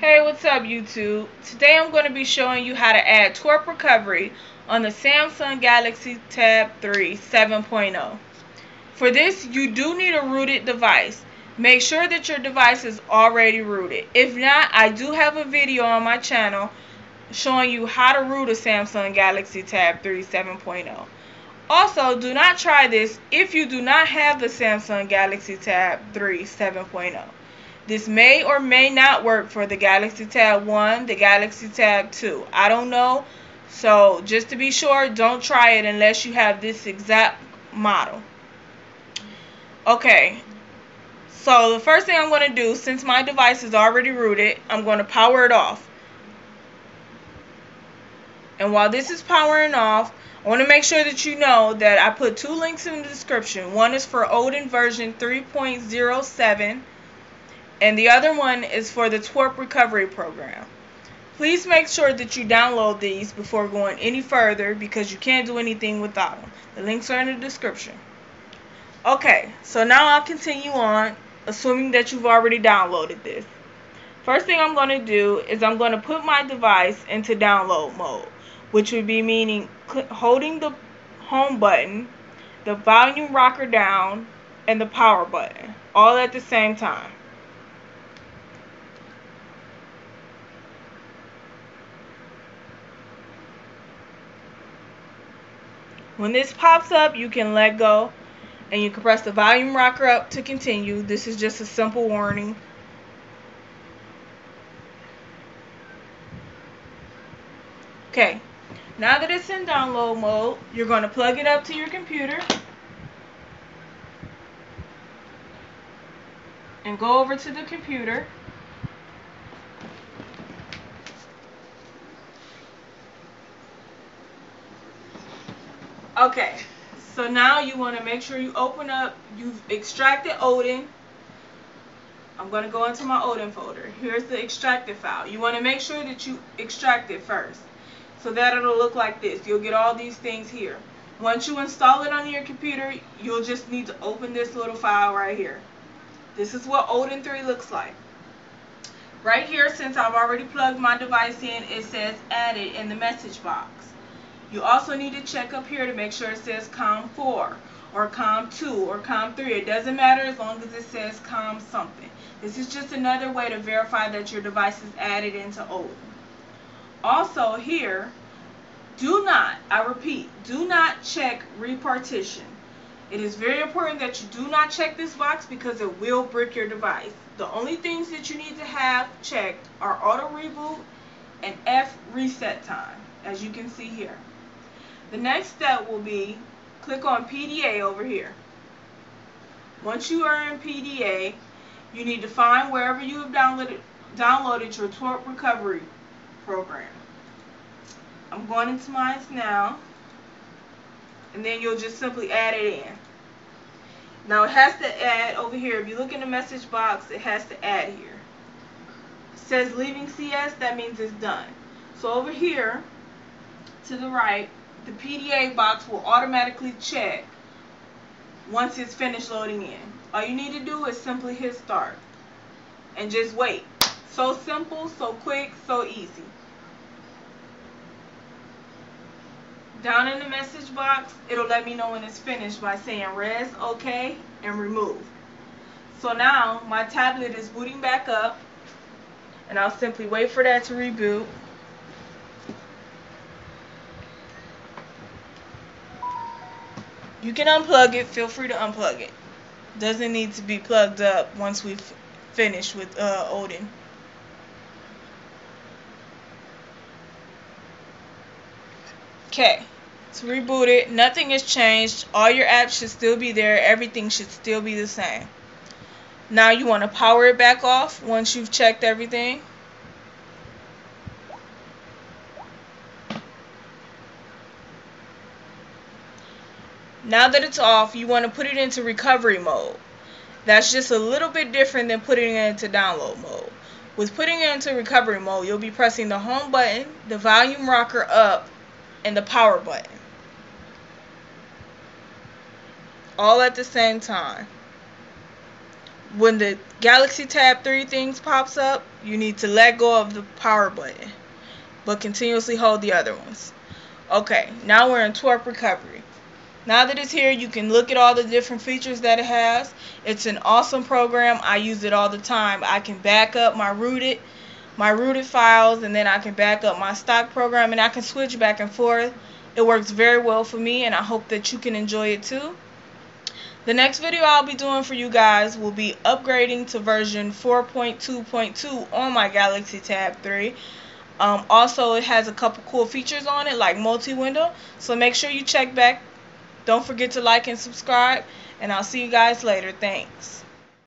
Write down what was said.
Hey, what's up YouTube? Today I'm going to be showing you how to add TWRP recovery on the Samsung Galaxy Tab 3 7.0. For this, you do need a rooted device. Make sure that your device is already rooted. If not, I do have a video on my channel showing you how to root a Samsung Galaxy Tab 3 7.0. Also, do not try this if you do not have the Samsung Galaxy Tab 3 7.0. This may or may not work for the Galaxy Tab 1, the Galaxy Tab 2. I don't know. So just to be sure, don't try it unless you have this exact model. Okay. So the first thing I'm going to do, since my device is already rooted, I'm going to power it off. And while this is powering off, I want to make sure that you know that I put two links in the description. One is for Odin version 3.07. And the other one is for the TWRP recovery program. Please make sure that you download these before going any further because you can't do anything without them. The links are in the description. Okay, so now I'll continue on, assuming that you've already downloaded this. First thing I'm going to do is I'm going to put my device into download mode, which would be meaning holding the home button, the volume rocker down, and the power button all at the same time. When this pops up, you can let go and you can press the volume rocker up to continue. This is just a simple warning. Okay, now that it's in download mode, you're going to plug it up to your computer and go over to the computer. Okay, so now you want to make sure you open up, you've extracted Odin. I'm going to go into my Odin folder. Here's the extracted file. You want to make sure that you extract it first so that it'll look like this. You'll get all these things here. Once you install it on your computer, you'll just need to open this little file right here. This is what Odin 3 looks like. Right here, since I've already plugged my device in, it says added in the message box. You also need to check up here to make sure it says COM 4 or COM 2 or COM 3. It doesn't matter as long as it says COM something. This is just another way to verify that your device is added into Odin. Also here, do not, I repeat, do not check repartition. It is very important that you do not check this box because it will brick your device. The only things that you need to have checked are auto reboot and F reset time, as you can see here. The next step will be click on PDA over here. Once you are in PDA, you need to find wherever you have downloaded your TWRP recovery program. I'm going into mine now, and then you'll just simply add it in. Now it has to add over here. If you look in the message box, it has to add here. It says leaving CS, that means it's done. So over here to the right, the PDA box will automatically check once it's finished loading in. All you need to do is simply hit start and just wait. So simple, so quick, so easy. Down in the message box, it'll let me know when it's finished by saying res, OK, and remove. So now my tablet is booting back up, and I'll simply wait for that to reboot. You can unplug it. Feel free to unplug it. Doesn't need to be plugged up once we've finished with Odin. Okay, it's rebooted. Nothing has changed. All your apps should still be there. Everything should still be the same. Now you want to power it back off once you've checked everything. Now that it's off, you want to put it into recovery mode. That's just a little bit different than putting it into download mode. With putting it into recovery mode, you'll be pressing the home button, the volume rocker up, and the power button, all at the same time. When the Galaxy Tab 3 things pops up, you need to let go of the power button, but continuously hold the other ones. Okay, now we're in TWRP recovery. Now that it's here, you can look at all the different features that it has. It's an awesome program. I use it all the time. I can back up my rooted files, and then I can back up my stock program, and I can switch back and forth. It works very well for me, and I hope that you can enjoy it too. The next video I'll be doing for you guys will be upgrading to version 4.2.2 on my Galaxy Tab 3. Also, it has a couple cool features on it, like multi-window, so make sure you check back. Don't forget to like and subscribe, and I'll see you guys later. Thanks.